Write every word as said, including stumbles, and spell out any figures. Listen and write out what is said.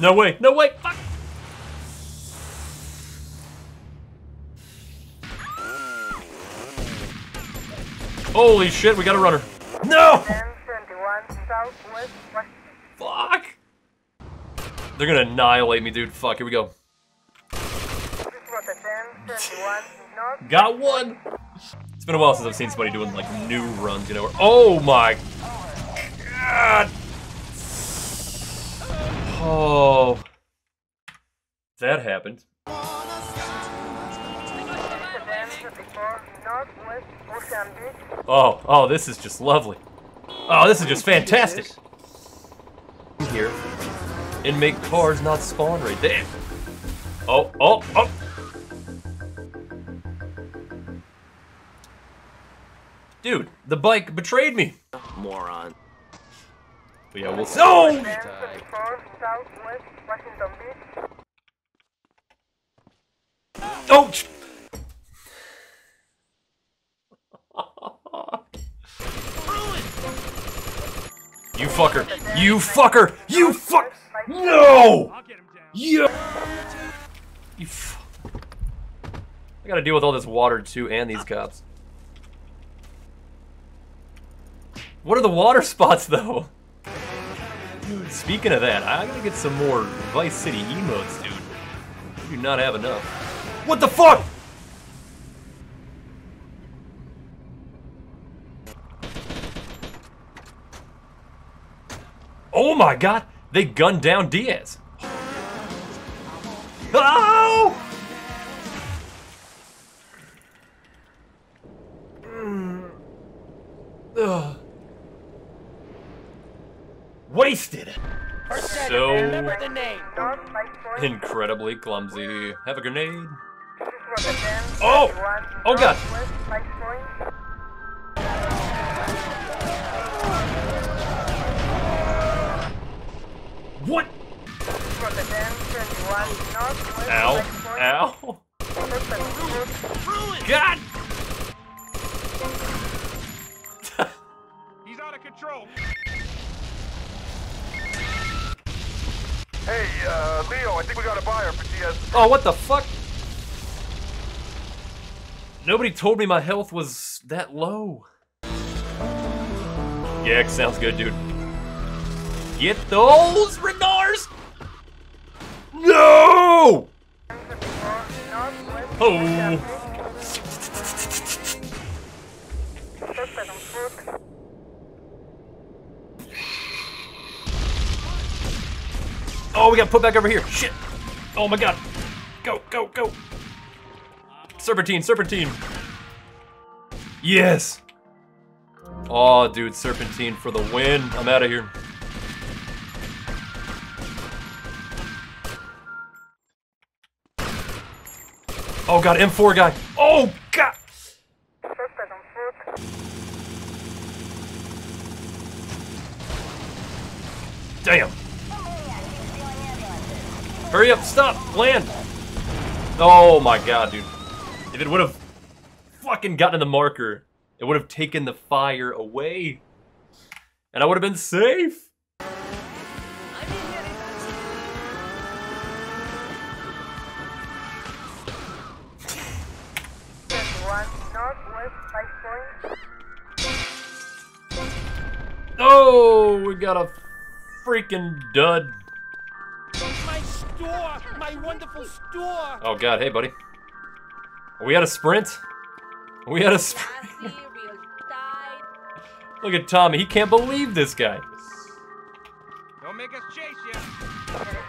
No way, no way, fuck! Holy shit, we got a runner. No! Fuck! They're gonna annihilate me, dude. Fuck, here we go. Got one! It's been a while since I've seen somebody doing, like, new runs, you know? Or, oh my god! Oh. That happened. Oh, oh, this is just lovely. Oh, this is just fantastic. Here. And make cars not spawn right there. Oh, oh, oh! Dude, the bike betrayed me! Moron. But yeah, we'll see. No! Oh! You fucker! You fucker! You fuck! No! You. You. F I gotta deal with all this water too, and these cops. What are the water spots though? Dude, speaking of that, I gotta get some more Vice City emotes, dude. I do not have enough. What the fuck? Oh my god, they gunned down Diaz. Oh! Mm. Ugh. Wasted. So incredibly clumsy. Have a grenade. Oh! Oh god. What? Ow. Ow. God! He's out of control. Hey, uh, Leo, I think we got a buyer for Diaz. Oh, what the fuck? Nobody told me my health was that low. Yeah, sounds good, dude. Get those Renars! No! Oh! Oh, we got put back over here. Shit. Oh my god. Go, go, go. Serpentine, serpentine. Yes. Oh, dude, serpentine for the win. I'm out of here. Oh god, M four guy. Oh god. Damn. Hurry up, stop, land! Oh my god, dude. If it would have fucking gotten the marker, it would have taken the fire away. And I would have been safe! Oh, we got a freaking dud. Store, my wonderful store. Oh god, hey buddy. Are we at a sprint? Are we at a sprint? Look at Tommy, he can't believe this guy. Don't make us chase you.